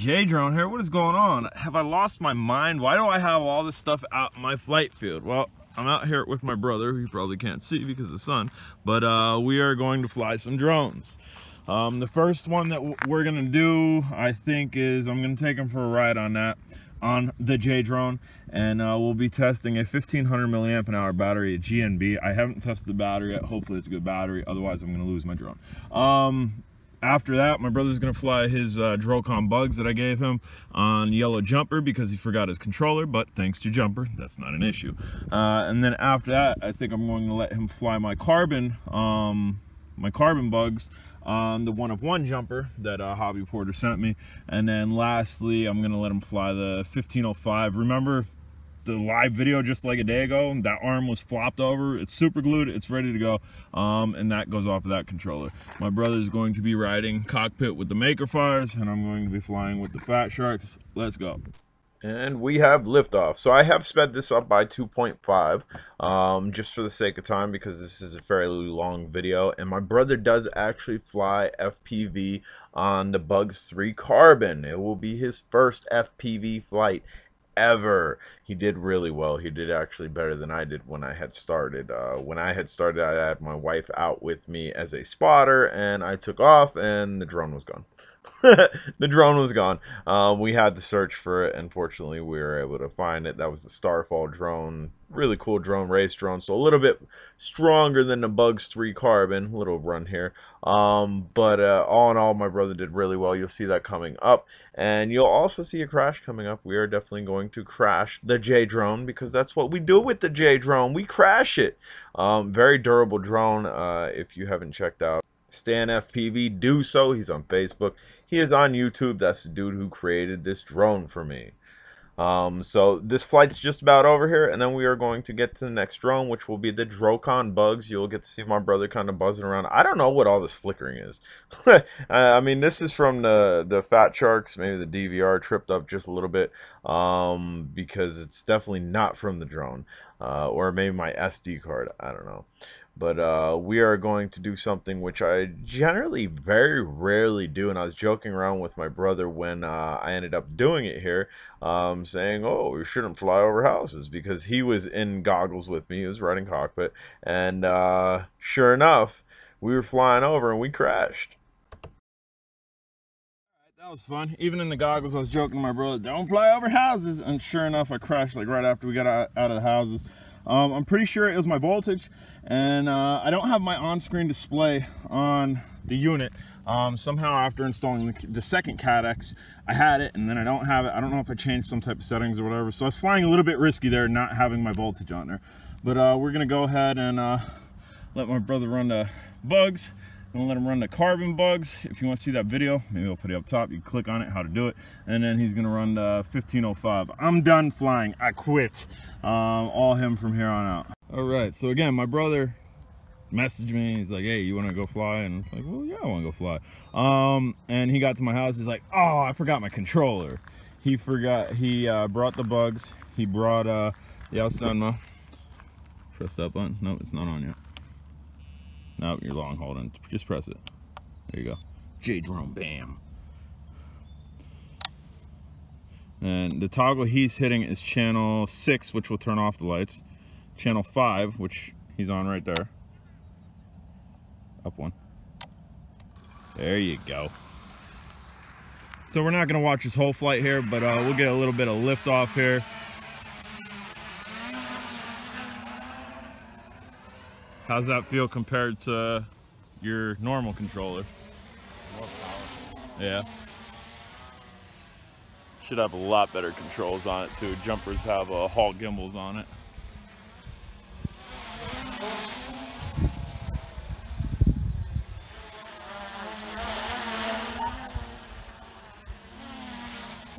J drone here. What is going on? Have I lost my mind? Why do I have all this stuff out in my flight field? Well, I'm out here with my brother, who you probably can't see because of the sun, but we are going to fly some drones. The first one that we're gonna do, I think, is I'm gonna take him for a ride on that, on the J drone, and we'll be testing a 1500 milliamp an hour battery at GNB. I haven't tested the battery yet. Hopefully it's a good battery, otherwise I'm gonna lose my drone. After that, my brother's gonna fly his Drocon Bugs that I gave him on yellow Jumper because he forgot his controller, but thanks to Jumper, that's not an issue. And then after that, I think I'm going to let him fly my Carbon Bugs on the 1-of-1 Jumper that Hobby Porter sent me. And then lastly, I'm gonna let him fly the 1505. Remember the live video just like a day ago, that arm was flopped over, it's super glued, it's ready to go, and that goes off of that controller. My brother's going to be riding cockpit with the Maker Fires, and I'm going to be flying with the Fat Sharks. Let's go. And we have liftoff. So I have sped this up by 2.5 just for the sake of time, because this is a fairly long video, and my brother does actually fly FPV on the Bugs 3 Carbon. It will be his first FPV flight ever. He did really well. He did actually better than I did when I had started. I had my wife out with me as a spotter, and I took off and the drone was gone. The drone was gone. We had to search for it. Unfortunately, we were able to find it. That was the Starfall drone. Really cool drone, race drone. So a little bit stronger than the Bugs 3 Carbon. Little run here. But all in all, my brother did really well. You'll see that coming up. And you'll also see a crash coming up. We are definitely going to crash the J drone, because that's what we do with the J drone. We crash it. Very durable drone. If you haven't checked out Stan FPV, do so. He's on Facebook, he is on YouTube. That's the dude who created this drone for me. So this flight's just about over here, and then we are going to get to the next drone, which will be the Drocon Bugs. You'll get to see my brother kind of buzzing around. I don't know what all this flickering is. I mean, this is from the Fat Sharks. Maybe the DVR tripped up just a little bit, because it's definitely not from the drone, or maybe my SD card, I don't know. But we are going to do something which I generally very rarely do. And I was joking around with my brother when I ended up doing it here, saying, oh, you shouldn't fly over houses, because he was in goggles with me. He was riding cockpit. And sure enough, we were flying over and we crashed. That was fun. Even in the goggles, I was joking to my brother, don't fly over houses. And sure enough, I crashed like right after we got out of the houses. I'm pretty sure it was my voltage, and I don't have my on-screen display on the unit. Somehow after installing the second Cadxx, I had it, and then I don't have it. I don't know if I changed some type of settings or whatever. So I was flying a little bit risky there, not having my voltage on there. But we're going to go ahead and let my brother run the Bugs. I'm gonna let him run the Carbon Bugs. If you want to see that video, maybe I'll put it up top. You can click on it, how to do it. And then he's gonna run the 1505. I'm done flying, I quit. All him from here on out. All right, so again, my brother messaged me. He's like, hey, you wanna go fly? And I was like, well, yeah, I wanna go fly. And he got to my house, he's like, oh, I forgot my controller. He forgot, he brought the Bugs. He brought the Alsema. Press that button, no, it's not on yet. No, you're long holding. Just press it. There you go. J drone, bam. And the toggle he's hitting is channel 6, which will turn off the lights. Channel 5, which he's on right there. Up one. There you go. So we're not gonna watch his whole flight here, but we'll get a little bit of lift off here. How's that feel compared to your normal controller? More powerful. Yeah. Should have a lot better controls on it too. Jumpers have Hall gimbals on it.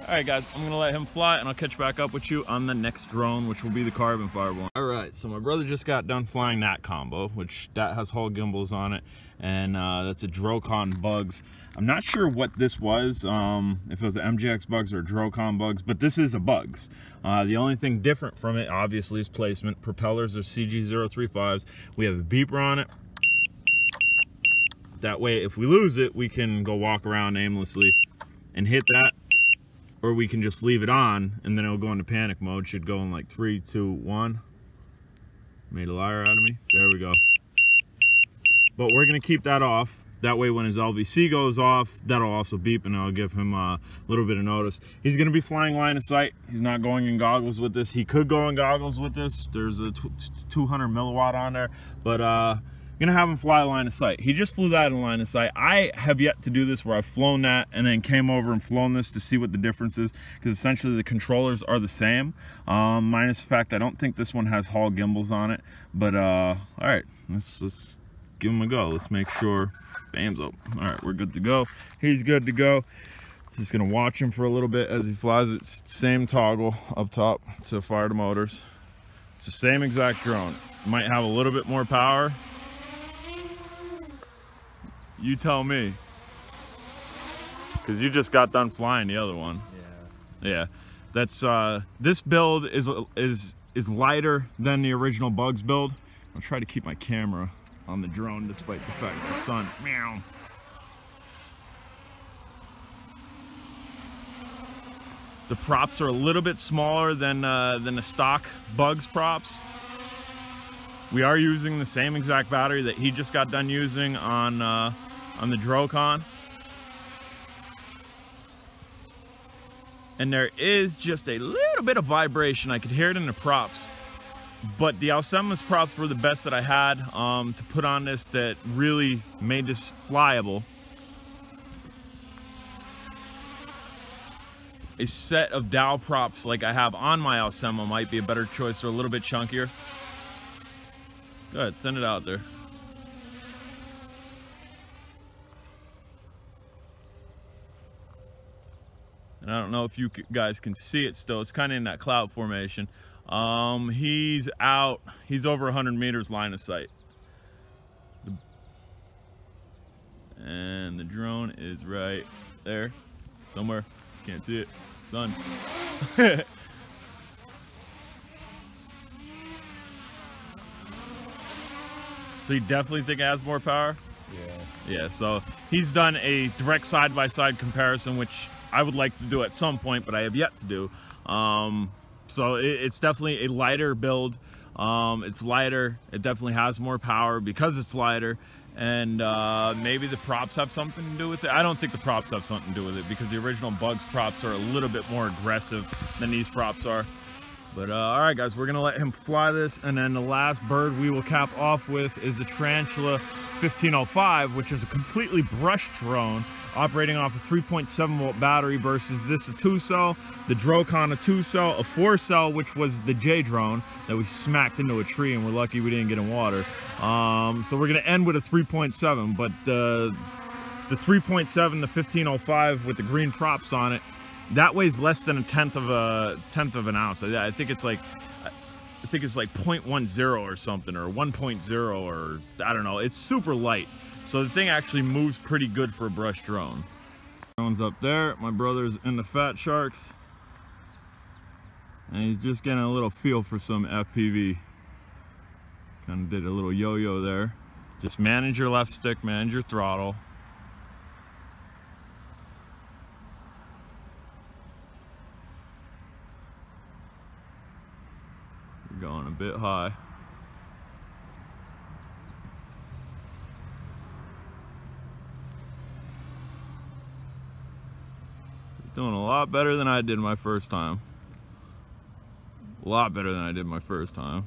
Alright guys, I'm going to let him fly, and I'll catch back up with you on the next drone, which will be the Carbon Fireball. Alright, so my brother just got done flying that combo, which that has Hall gimbals on it, and that's a Drocon Bugs. I'm not sure what this was, if it was the MGX Bugs or Drocon Bugs, but this is a Bugs. The only thing different from it, obviously, is placement. Propellers are CG-035s. We have a beeper on it. That way, if we lose it, we can go walk around aimlessly and hit that. or we can just leave it on and then it'll go into panic mode. Should go in like 3, 2, 1. Made a liar out of me. There we go. But we're gonna keep that off. That way when his LVC goes off, that'll also beep and I'll give him a little bit of notice. He's gonna be flying line of sight. He's not going in goggles with this. He could go in goggles with this. There's a 200 milliwatt on there, but gonna have him fly line of sight. He just flew that in line of sight. I have yet to do this where I've flown that and then came over and flown this to see what the difference is, because essentially the controllers are the same, minus the fact I don't think this one has Hall gimbals on it. But all right, let's give him a go. Let's make sure. Bam's up. All right, we're good to go. He's good to go. Just gonna watch him for a little bit as he flies it. Same toggle up top to fire the motors. It's the same exact drone. Might have a little bit more power. You tell me, because you just got done flying the other one. Yeah, that's this build is lighter than the original Bugs build. I'll try to keep my camera on the drone despite the fact the sun. Meow. The props are a little bit smaller than the stock Bugs props. We are using the same exact battery that he just got done using on the Drocon. And there is just a little bit of vibration. I could hear it in the props, but the Alsema's props were the best that I had to put on this that really made this flyable. A set of dowel props like I have on my Alsema might be a better choice. They're a little bit chunkier. Go ahead, send it out there. And I don't know if you guys can see it still. It's kind of in that cloud formation. He's out. He's over 100 meters line of sight. And the drone is right there somewhere. Can't see it. Sun. So you definitely think it has more power? Yeah. So he's done a direct side-by-side comparison, which I would like to do at some point, but I have yet to do. So it's definitely a lighter build. It's lighter. It definitely has more power because it's lighter. And maybe the props have something to do with it. I don't think the props have something to do with it, because the original Bugs props are a little bit more aggressive than these props are. But all right, guys, we're gonna let him fly this, and then the last bird we will cap off with is the Tarantula 1505, which is a completely brush drone operating off a 3.7 volt battery versus this a 2-cell, the Drocon a 2-cell, a 4-cell, which was the J drone that we smacked into a tree, and we're lucky we didn't get in water. So we're gonna end with a 3.7, but the 3.7, the 1505 with the green props on it, that weighs less than a tenth of an ounce. I think it's like 0.10 or something, or 1.0, or I don't know. It's super light, so the thing actually moves pretty good for a brush drone. Drone's up there. My brother's in the Fat Sharks, and he's just getting a little feel for some FPV. Kind of did a little yo-yo there. Just manage your left stick, manage your throttle. Going a bit high. Doing a lot better than I did my first time. A lot better than I did my first time.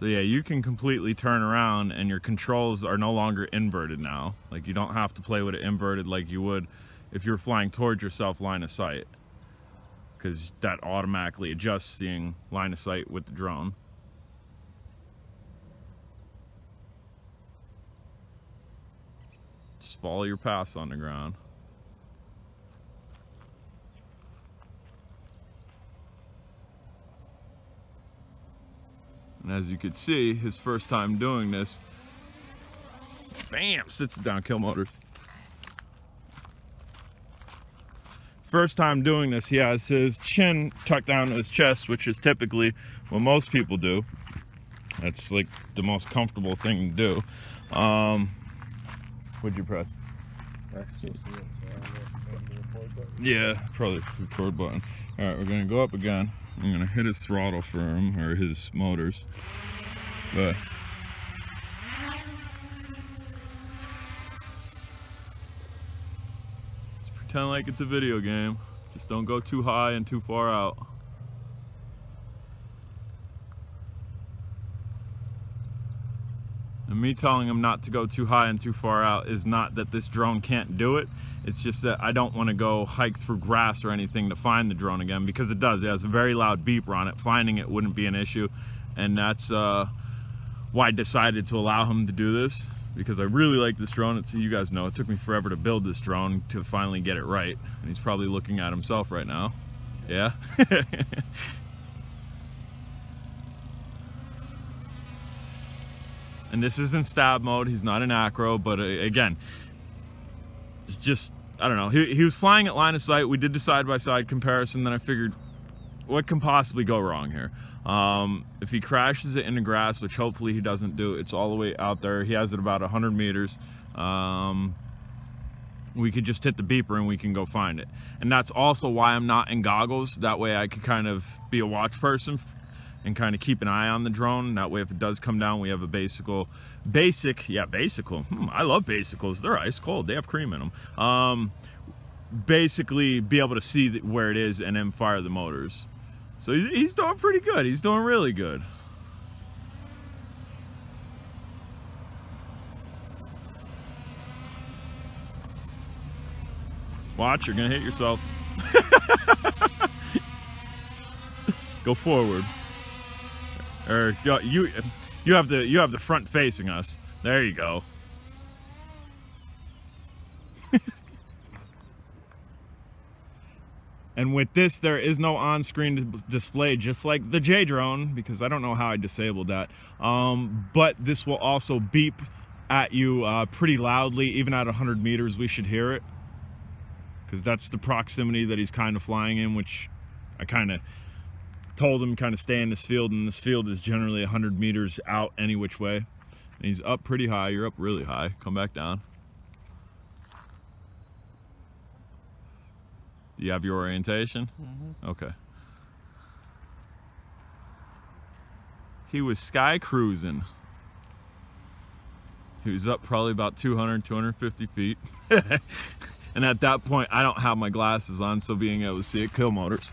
So yeah, you can completely turn around and your controls are no longer inverted now. Like, you don't have to play with it inverted like you would if you're flying towards yourself line of sight, because that automatically adjusts seeing line of sight with the drone. Just follow your path on the ground. And as you could see, his first time doing this, bam, sits down, kill motors. First time doing this, he has his chin tucked down to his chest, which is typically what most people do. That's like the most comfortable thing to do. What'd you press? Yeah, probably record button. All right, we're gonna go up again. I'm gonna hit his throttle for him, or his motors. But just pretend like it's a video game. Just don't go too high and too far out. And me telling him not to go too high and too far out is not that this drone can't do it. It's just that I don't want to go hike through grass or anything to find the drone again, because it does. It has a very loud beeper on it. Finding it wouldn't be an issue. And that's why I decided to allow him to do this, because I really like this drone. It's, you guys know, it took me forever to build this drone to finally get it right. And he's probably looking at himself right now. Yeah? And this isn't stab mode. He's not an acro, but again, it's just, I don't know. He was flying at line of sight. We did the side-by-side comparison. Then I figured, what can possibly go wrong here? If he crashes it into grass, which hopefully he doesn't do, it's all the way out there. He has it about 100 meters. We could just hit the beeper and we can go find it. And that's also why I'm not in goggles. That way I could kind of be a watch person and kind of keep an eye on the drone. That way if it does come down, we have a basical. I love basicals. They're ice cold. They have cream in them. Basically be able to see where it is and then fire the motors. So he's doing pretty good. He's doing really good. Watch, you're gonna hit yourself. Go forward. Or you have the front facing us. There you go. And with this, there is no on-screen display, just like the J drone, because I don't know how I disabled that. But this will also beep at you pretty loudly. Even at 100 meters, we should hear it, because that's the proximity that he's kind of flying in, which I kind of told him kind of stay in this field, and this field is generally 100 meters out any which way. And he's up pretty high. You're up really high. Come back down. You have your orientation? Mm-hmm. Okay. He was sky cruising. He was up probably about 200, 250 feet. And at that point, I don't have my glasses on, so being able to see it, kill motors.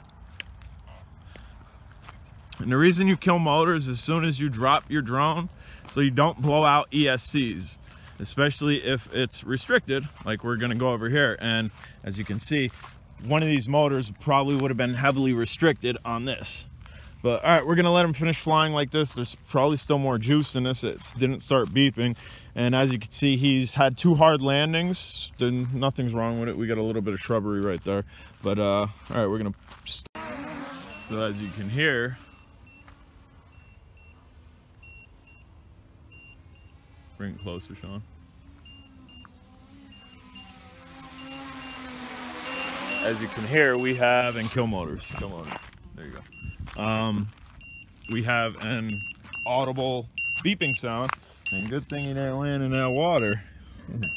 And the reason you kill motors as soon as you drop your drone, so you don't blow out ESCs. Especially if it's restricted, like we're gonna go over here. And as you can see, one of these motors probably would have been heavily restricted on this. But all right, we're gonna let him finish flying like this. There's probably still more juice in this. It didn't start beeping. And as you can see, he's had two hard landings. Then nothing's wrong with it. We got a little bit of shrubbery right there. But all right, we're gonna so as you can hear, bring it closer, Sean. As you can hear, we have, and kill motors. Kill motors. There you go. We have an audible beeping sound, and good thing he didn't land in that water.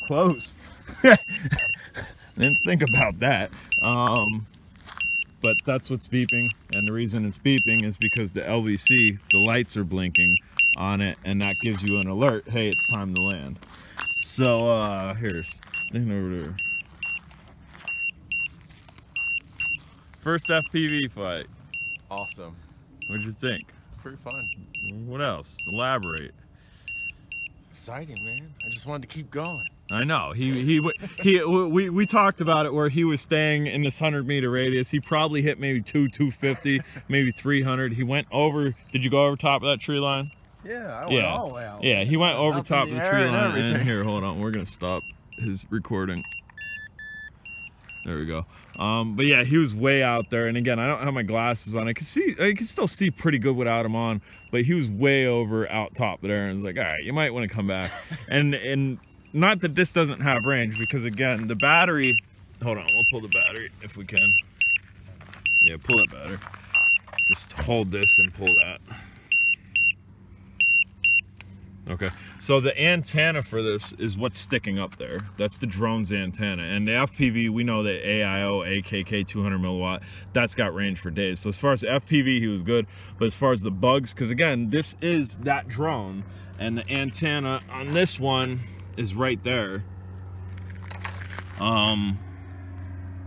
Close. Didn't think about that. But that's what's beeping, and the reason it's beeping is because the LVC, the lights are blinking on it, and that gives you an alert. Hey, it's time to land. So here, stand over there. First FPV fight. Awesome. What'd you think? Pretty fun. What else? Elaborate. Exciting, man. I just wanted to keep going. I know. We talked about it where he was staying in this 100-meter radius. He probably hit maybe 250, maybe 300. He went over. Did you go over top of that tree line? Yeah, I went all the way out. Yeah, he went over top of the tree line. And here, hold on. We're going to stop his recording. There we go. But yeah, he was way out there. And again, I don't have my glasses on. I can still see pretty good without them on. But he was way over out top there. And I was like, all right, you might want to come back. And not that this doesn't have range, because again, the battery. Hold on, we'll pull the battery if we can. Yeah, pull that battery. Just hold this and pull that. Okay, so the antenna for this is what's sticking up there. That's the drone's antenna. And the FPV, we know that AIO AKK 200 milliwatt, that's got range for days. So as far as FPV, he was good. But as far as the Bugs, because again, this is that drone, and the antenna on this one is right there.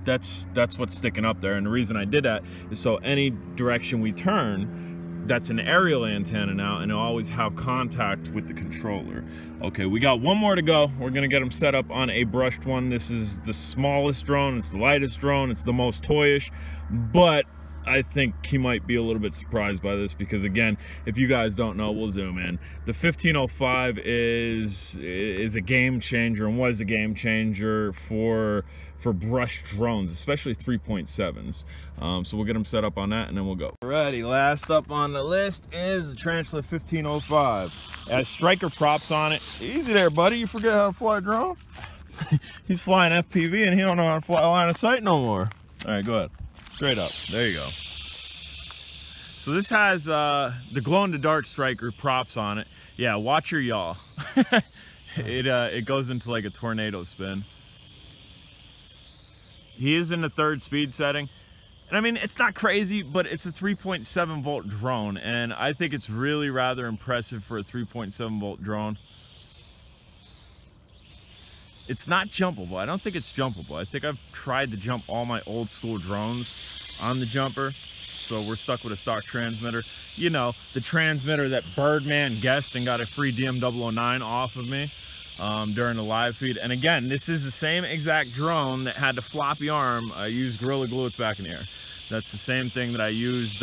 That's what's sticking up there. And the reason I did that is so any direction we turn, that's an aerial antenna now, and it'll always have contact with the controller. Okay, we got one more to go. We're gonna get them set up on a brushed one. This is the smallest drone, it's the lightest drone, it's the most toyish, but I think he might be a little bit surprised by this because, again, if you guys don't know, we'll zoom in. The 1505 is a game changer, and was a game changer for brush drones, especially 3.7s. So we'll get them set up on that, and then we'll go. Alrighty, last up on the list is the Tarantula 1505. It has Stryker props on it. Easy there, buddy. You forget how to fly a drone? He's flying FPV, and he don't know how to fly line of sight no more. All right, go ahead. Straight up, there you go. So this has the glow-in-the-dark Stryker props on it. Yeah, watch your yaw. It goes into like a tornado spin. He is in the third speed setting. And I mean, it's not crazy, but it's a 3.7 volt drone. And I think it's really rather impressive for a 3.7 volt drone. It's not jumpable. I don't think it's jumpable. I think I've tried to jump all my old school drones on the Jumper, so we're stuck with a stock transmitter. You know, the transmitter that Birdman guessed and got a free DM009 off of me during the live feed. And again, this is the same exact drone that had the floppy arm. I used Gorilla Glue, it's back in the air. That's the same thing that I used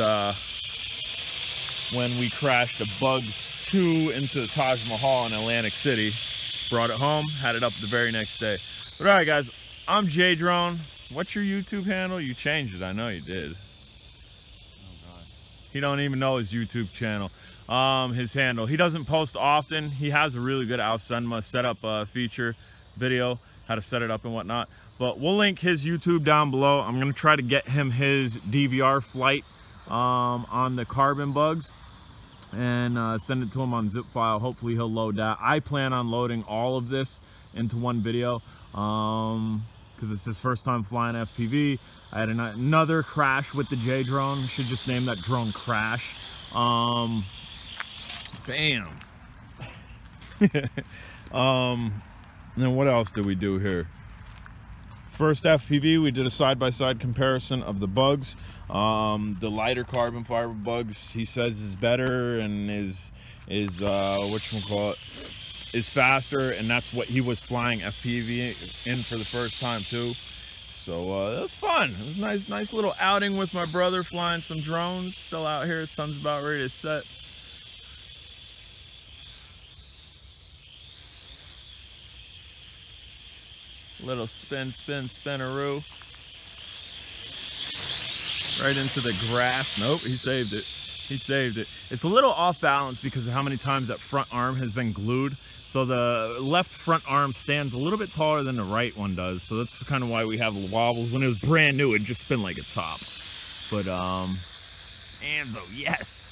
when we crashed the Bugs 2 into the Taj Mahal in Atlantic City. Brought it home, had it up the very next day. But all right, guys, I'm J Drone. What's your YouTube handle? You changed it, I know you did. Oh God. He don't even know his YouTube channel, his handle. He doesn't post often. He has a really good Alsema setup feature video, how to set it up and whatnot. But we'll link his YouTube down below. I'm gonna try to get him his DVR flight on the Carbon Bugs, and send it to him on zip file. Hopefully he'll load that. I plan on loading all of this into one video because it's his first time flying FPV. I had another crash with the J drone. Should just name that drone Crash. Bam. And then what else did we do here? First FPV, we did a side-by-side comparison of the Bugs. The lighter carbon fiber Bugs, he says, is better and is whatchamacallit, is faster, and that's what he was flying FPV in for the first time too. So that was fun. It was a nice little outing with my brother flying some drones. Still out here, sun's about ready to set. Little spin-a-roo. Right into the grass. Nope, he saved it. He saved it. It's a little off balance because of how many times that front arm has been glued. So the left front arm stands a little bit taller than the right one does. So that's kind of why we have wobbles. When it was brand new, it'd just spin like a top. But, Anzo, yes!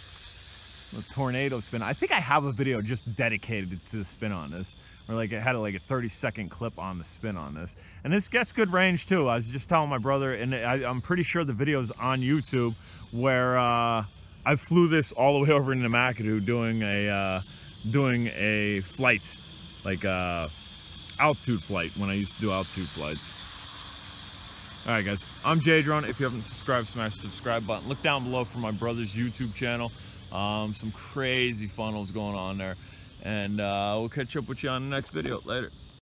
The tornado spin. I think I have a video just dedicated to the spin on this. Or like it had like a 30-second clip on the spin on this, and this gets good range too. I was just telling my brother, and I'm pretty sure the video's on YouTube where I flew this all the way over into Makadoo doing a flight, like altitude flight, when I used to do altitude flights. All right, guys, I'm J Drone. If you haven't subscribed, smash the subscribe button. Look down below for my brother's YouTube channel. Some crazy funnels going on there. And we'll catch up with you on the next video. Later.